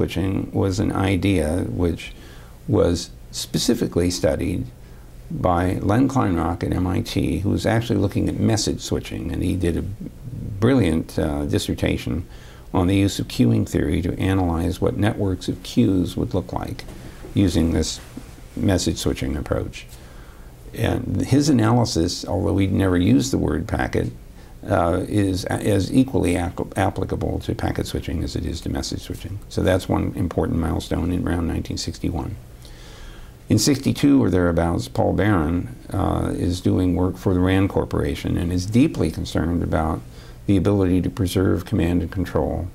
switching was an idea which was specifically studied by Len Kleinrock at MIT, who was actually looking at message switching, and he did a brilliant dissertation on the use of queuing theory to analyze what networks of queues would look like using this message switching approach. And his analysis, although he'd never used the word packet, is as equally applicable to packet switching as it is to message switching. So that's one important milestone in around 1961. In 62 or thereabouts, Paul Baran is doing work for the RAND Corporation and is deeply concerned about the ability to preserve command and control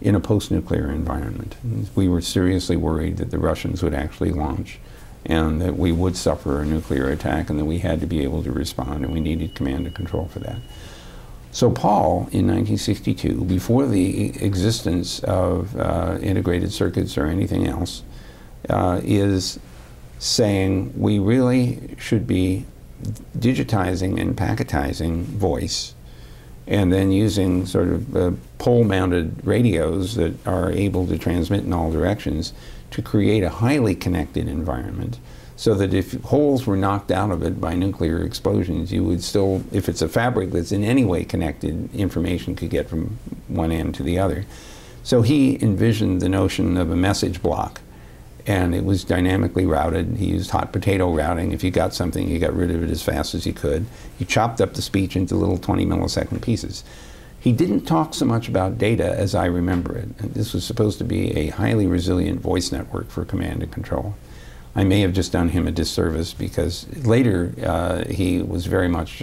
in a post-nuclear environment. We were seriously worried that the Russians would actually launch and that we would suffer a nuclear attack and that we had to be able to respond, and we needed command and control for that. So Paul, in 1962, before the existence of integrated circuits or anything else, is saying we really should be digitizing and packetizing voice, and then using sort of pole-mounted radios that are able to transmit in all directions to create a highly connected environment, so that if holes were knocked out of it by nuclear explosions, you would still, if it's a fabric that's in any way connected, information could get from one end to the other. So he envisioned the notion of a message block, and it was dynamically routed. He used hot potato routing. If you got something, you got rid of it as fast as you could. He chopped up the speech into little 20-millisecond pieces. He didn't talk so much about data as I remember it. And this was supposed to be a highly resilient voice network for command and control. I may have just done him a disservice, because later he was very much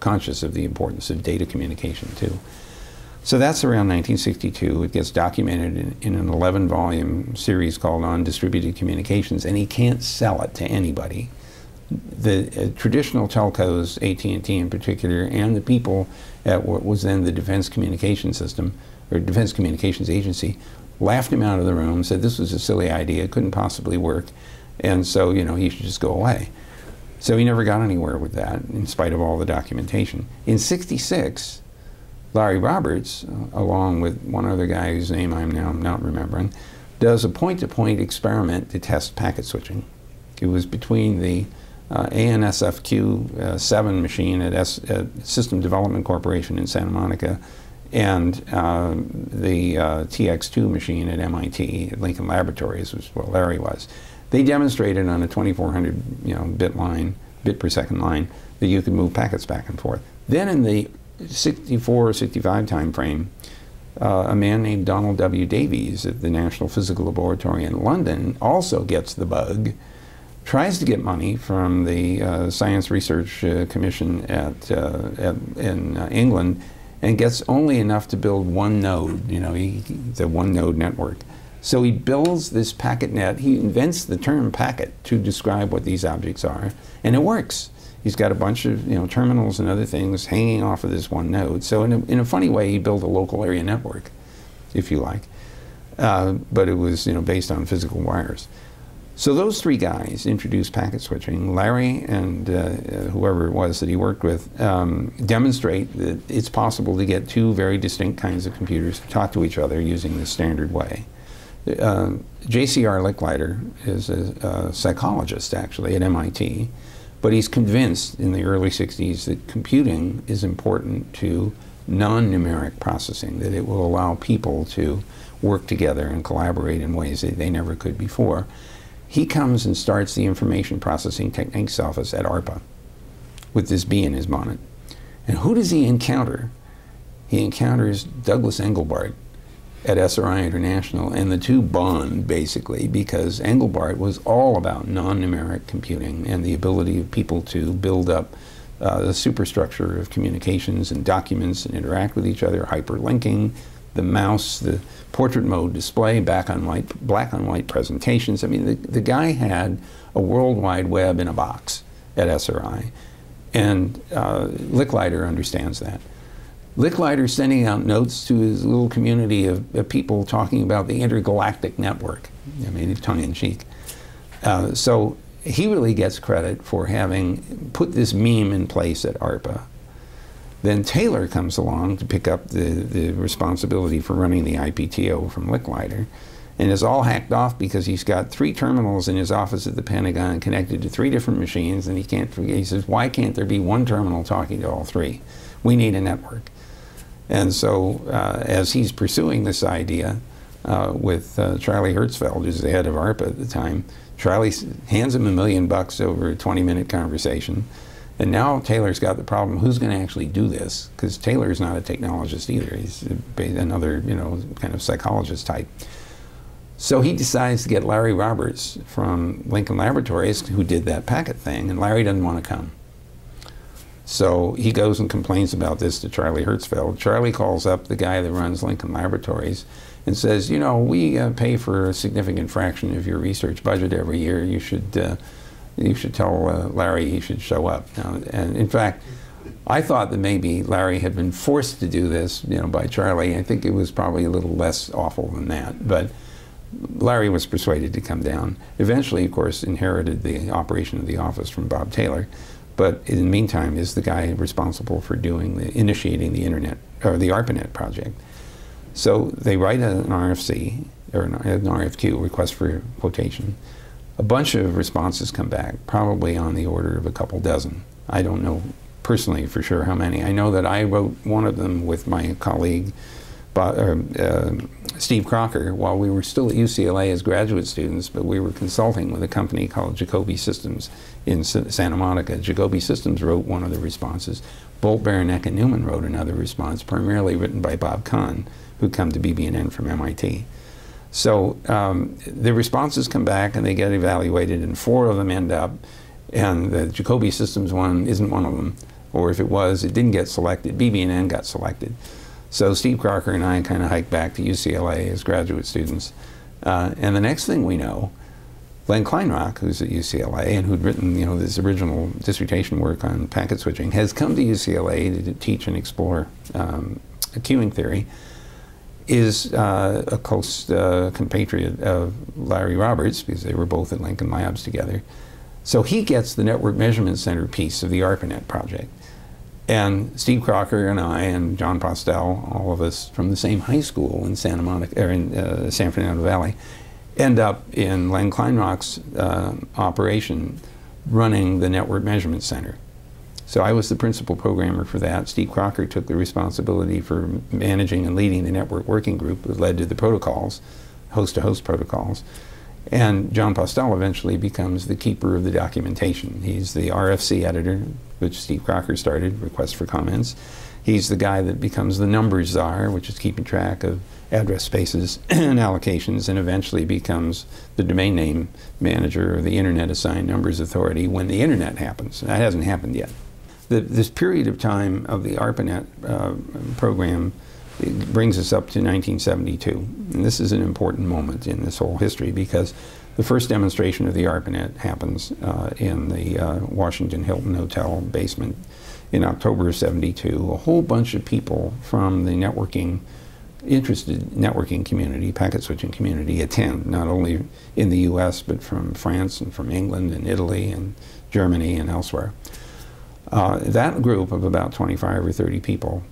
conscious of the importance of data communication too. So that's around 1962. It gets documented in an 11-volume series called On Distributed Communications, and he can't sell it to anybody. The traditional telcos, AT&T in particular, and the people at what was then the Defense Communications System, or Defense Communications Agency, laughed him out of the room, said this was a silly idea, it couldn't possibly work, and so, you know, he should just go away. So he never got anywhere with that, in spite of all the documentation. In 66, Larry Roberts, along with one other guy whose name I'm now not remembering, does a point-to-point experiment to test packet switching. It was between the ANSFQ7 machine at System Development Corporation in Santa Monica and the TX2 machine at MIT, at Lincoln Laboratories, which is where Larry was. They demonstrated on a 2400 bit per second line that you could move packets back and forth. Then in the 64 or 65 time frame, a man named Donald W. Davies at the National Physical Laboratory in London also gets the bug, tries to get money from the Science Research Commission in England, and gets only enough to build one node, you know, the one node network. So he builds this packet net. He invents the term packet to describe what these objects are, and it works. He's got a bunch of, you know, terminals and other things hanging off of this one node. So in a funny way, he built a local area network, if you like. But it was, you know, based on physical wires. So those three guys introduced packet switching. Larry and whoever it was that he worked with demonstrate that it's possible to get two very distinct kinds of computers to talk to each other using the standard way. J.C.R. Licklider is a psychologist, actually, at MIT. But he's convinced in the early 60s that computing is important to non-numeric processing, that it will allow people to work together and collaborate in ways that they never could before. He comes and starts the Information Processing Techniques Office at ARPA with this bee in his bonnet. And who does he encounter? He encounters Douglas Engelbart at SRI International, and the two bond, basically, because Engelbart was all about non-numeric computing and the ability of people to build up the superstructure of communications and documents and interact with each other, hyperlinking, the mouse, the portrait mode display, black on white presentations. I mean, the guy had a World Wide Web in a box at SRI, and Licklider understands that. Licklider sending out notes to his little community of people talking about the intergalactic network. I mean, tongue-in-cheek. So he really gets credit for having put this meme in place at ARPA. Then Taylor comes along to pick up the responsibility for running the IPTO from Licklider. and is all hacked off because he's got 3 terminals in his office at the Pentagon connected to 3 different machines, and he can't, he says, why can't there be one terminal talking to all 3? We need a network. And so as he's pursuing this idea with Charlie Hertzfeld, who's the head of ARPA at the time, Charlie hands him $1 million over a 20-minute conversation. And now Taylor's got the problem, who's going to actually do this? Because Taylor's not a technologist either. He's another, you know, kind of psychologist type. So he decides to get Larry Roberts from Lincoln Laboratories, who did that packet thing, and Larry doesn't want to come. So he goes and complains about this to Charlie Hertzfeld. Charlie calls up the guy that runs Lincoln Laboratories and says, you know, we pay for a significant fraction of your research budget every year. You should tell Larry he should show up. Now, and in fact, I thought that maybe Larry had been forced to do this, you know, by Charlie. I think it was probably a little less awful than that. But Larry was persuaded to come down. Eventually, of course, inherited the operation of the office from Bob Taylor. But in the meantime, is the guy responsible for doing the initiating the internet or the ARPANET project. So they write an RFC or an RFQ, request for quotation. A bunch of responses come back, probably on the order of a couple dozen. I don't know personally for sure how many. I know that I wrote one of them with my colleague Steve Crocker while we were still at UCLA as graduate students, but we were consulting with a company called Jacobi Systems in Santa Monica. Jacobi Systems wrote one of the responses. Bolt Beranek and Newman wrote another response, primarily written by Bob Kahn, who'd come to BBNN from MIT. So the responses come back and they get evaluated, and 4 of them end up, and the Jacobi Systems one isn't one of them, or if it was, it didn't get selected. BBNN got selected. So Steve Crocker and I kind of hiked back to UCLA as graduate students, and the next thing we know, Len Kleinrock, who's at UCLA and who'd written, you know, this original dissertation work on packet switching, has come to UCLA to teach and explore queuing theory. Is a close compatriot of Larry Roberts, because they were both at Lincoln Labs together. So he gets the Network Measurement Center piece of the ARPANET project. And Steve Crocker and I and John Postel, all of us from the same high school in Santa Monica, or in San Fernando Valley, end up in Len Kleinrock's operation running the Network Measurement Center. So I was the principal programmer for that. Steve Crocker took the responsibility for managing and leading the network working group that led to the protocols, host-to-host protocols. And John Postel eventually becomes the keeper of the documentation. He's the RFC editor, which Steve Crocker started, request for comments. He's the guy that becomes the numbers czar, which is keeping track of address spaces and allocations, and eventually becomes the domain name manager or the Internet Assigned Numbers Authority when the Internet happens. That hasn't happened yet. This period of time of the ARPANET program brings us up to 1972. And this is an important moment in this whole history because the first demonstration of the ARPANET happens in the Washington Hilton Hotel basement in October of 72. A whole bunch of people from the networking, interested networking community, packet switching community, attend, not only in the US, but from France and from England and Italy and Germany and elsewhere. That group of about 25 or 30 people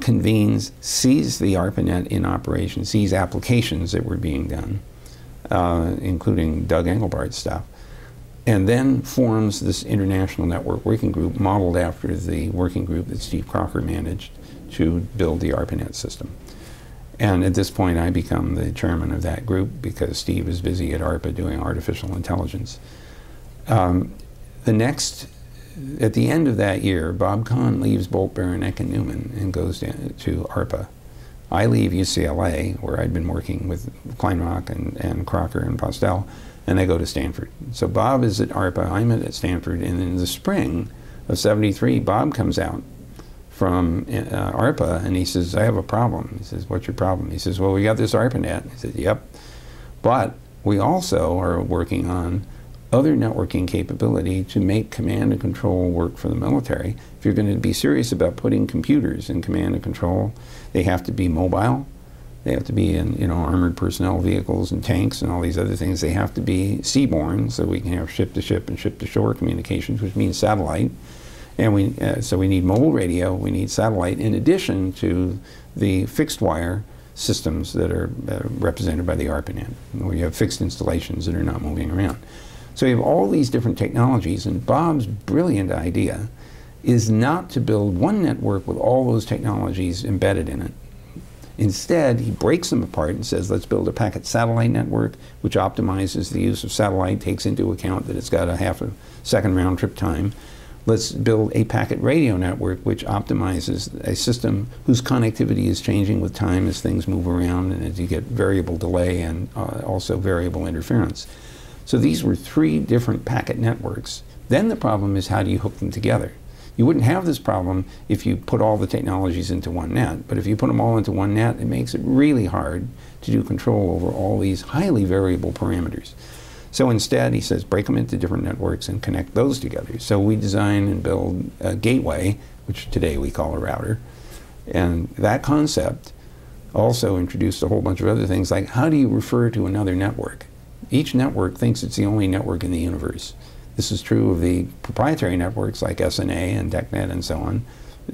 convenes, sees the ARPANET in operation, sees applications that were being done, including Doug Engelbart's stuff, and then forms this international network working group modeled after the working group that Steve Crocker managed to build the ARPANET system. And at this point, I become the chairman of that group because Steve is busy at ARPA doing artificial intelligence. At the end of that year, Bob Kahn leaves Bolt Beranek and Newman and goes to ARPA. I leave UCLA, where I'd been working with Kleinrock and Crocker and Postel, and I go to Stanford. So Bob is at ARPA, I'm at Stanford, and in the spring of 73, Bob comes out from ARPA and he says, I have a problem. He says, what's your problem? He says, well, we got this ARPANET. I said, yep. But we also are working on other networking capability to make command and control work for the military. If you're going to be serious about putting computers in command and control, they have to be mobile. They have to be in, you know, armored personnel vehicles and tanks and all these other things. They have to be seaborne, so we can have ship-to-ship and ship-to-shore communications, which means satellite. And so we need mobile radio, we need satellite, in addition to the fixed wire systems that are represented by the ARPANET, where you have fixed installations that are not moving around. So you have all these different technologies, and Bob's brilliant idea is not to build one network with all those technologies embedded in it. Instead, he breaks them apart and says, let's build a packet satellite network, which optimizes the use of satellite, takes into account that it's got a half a second round trip time. Let's build a packet radio network, which optimizes a system whose connectivity is changing with time as things move around and as you get variable delay and also variable interference. So these were three different packet networks. Then the problem is, how do you hook them together? You wouldn't have this problem if you put all the technologies into one net, but if you put them all into one net, it makes it really hard to do control over all these highly variable parameters. So instead, he says, break them into different networks and connect those together. So we design and build a gateway, which today we call a router, and that concept also introduced a whole bunch of other things, like how do you refer to another network? Each network thinks it's the only network in the universe. This is true of the proprietary networks like SNA and DECnet and so on.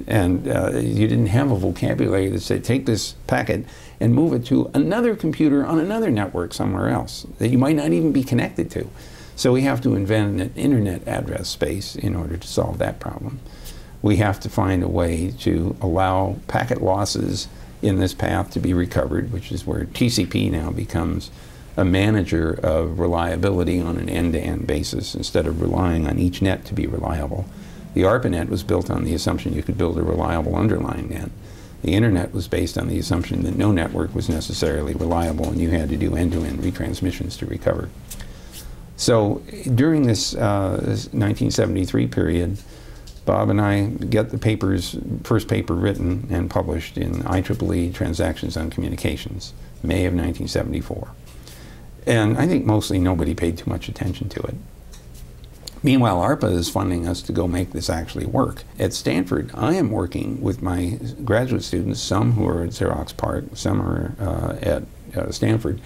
And you didn't have a vocabulary that said, take this packet and move it to another computer on another network somewhere else that you might not even be connected to. So we have to invent an internet address space in order to solve that problem. We have to find a way to allow packet losses in this path to be recovered, which is where TCP now becomes a manager of reliability on an end-to-end basis instead of relying on each net to be reliable. The ARPANET was built on the assumption you could build a reliable underlying net. The internet was based on the assumption that no network was necessarily reliable and you had to do end-to-end retransmissions to recover. So during this, this 1973 period, Bob and I get the papers, first paper written and published in IEEE Transactions on Communications, May of 1974. And I think mostly nobody paid too much attention to it. Meanwhile, ARPA is funding us to go make this actually work. At Stanford, I am working with my graduate students, some who are at Xerox PARC, some are at Stanford,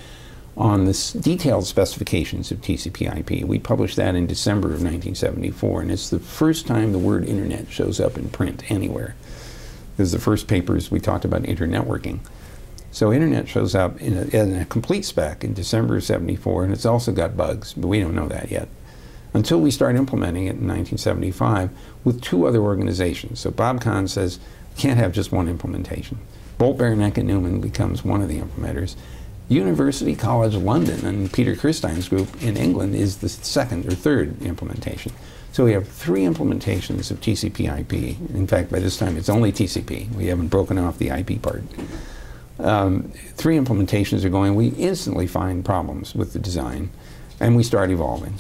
on the detailed specifications of TCP/IP. We published that in December of 1974, and it's the first time the word internet shows up in print anywhere. There's the first papers we talked about internetworking. So internet shows up in a complete spec in December of 74, and it's also got bugs, but we don't know that yet, until we start implementing it in 1975 with two other organizations. So Bob Kahn says, we can't have just one implementation. Bolt Beranek and Newman becomes one of the implementers. University College London and Peter Kirstein's group in England is the second or third implementation. So we have three implementations of TCP/IP. In fact, by this time, it's only TCP. We haven't broken off the IP part. Three implementations are going, we instantly find problems with the design, and we start evolving.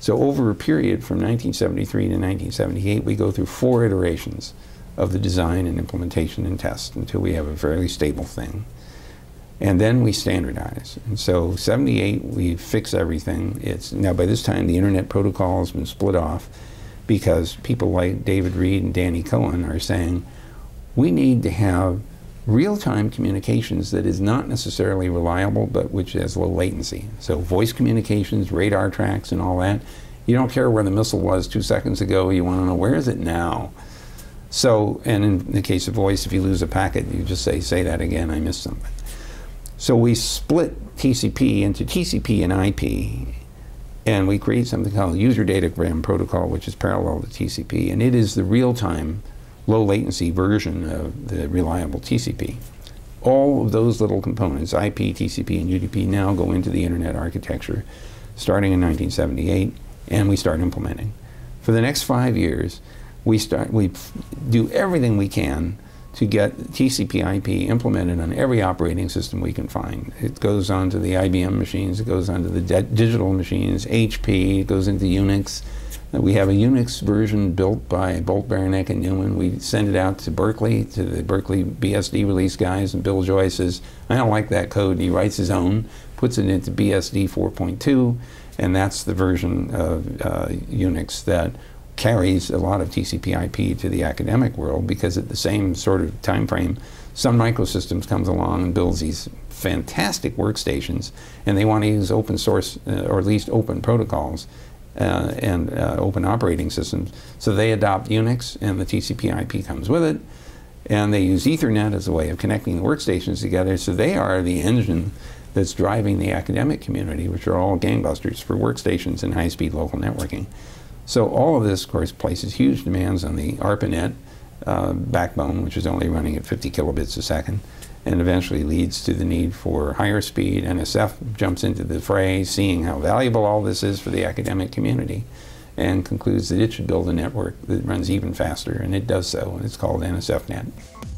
So over a period from 1973 to 1978, we go through four iterations of the design and implementation and test until we have a fairly stable thing. And then we standardize. And so 78, we fix everything. Now by this time, the Internet Protocol has been split off because people like David Reed and Danny Cohen are saying, we need to have real-time communications that is not necessarily reliable, but which has low latency. So voice communications, radar tracks, and all that. You don't care where the missile was 2 seconds ago. You want to know, where is it now? So, and in the case of voice, if you lose a packet, you just say that again, I missed something. So we split TCP into TCP and IP, and we create something called User Datagram Protocol, which is parallel to TCP, and it is the real-time low latency version of the reliable TCP. All of those little components, IP, TCP, and UDP, now go into the internet architecture starting in 1978, and we start implementing. For the next 5 years, we do everything we can to get TCP/IP implemented on every operating system we can find. It goes onto the IBM machines, it goes onto the digital machines, HP, it goes into Unix. We have a Unix version built by Bolt Beranek and Newman. We send it out to Berkeley, to the Berkeley BSD release guys, and Bill Joy says, I don't like that code. He writes his own, puts it into BSD 4.2, and that's the version of Unix that carries a lot of TCP/IP to the academic world, because at the same sort of time frame, Sun Microsystems comes along and builds these fantastic workstations, and they want to use open source, or at least open protocols, and open operating systems. So they adopt Unix, and the TCP/IP comes with it, And they use Ethernet as a way of connecting the workstations together. So they are the engine that's driving the academic community, which are all gangbusters for workstations and high-speed local networking. So all of this, of course, places huge demands on the ARPANET backbone, which is only running at 50 kilobits a second, and eventually leads to the need for higher speed. NSF jumps into the fray, seeing how valuable all this is for the academic community, and concludes that it should build a network that runs even faster, and it does so, and it's called NSFNET.